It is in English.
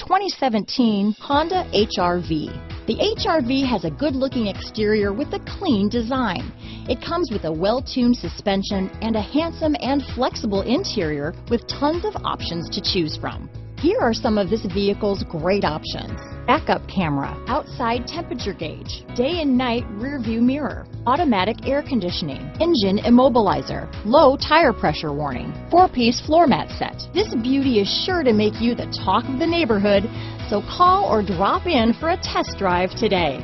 2017 Honda HR-V. The HR-V has a good-looking exterior with a clean design. It comes with a well-tuned suspension and a handsome and flexible interior with tons of options to choose from. Here are some of this vehicle's great options: backup camera, outside temperature gauge, day and night rear view mirror, automatic air conditioning, engine immobilizer, low tire pressure warning, 4-piece floor mat set. This beauty is sure to make you the talk of the neighborhood, so call or drop in for a test drive today.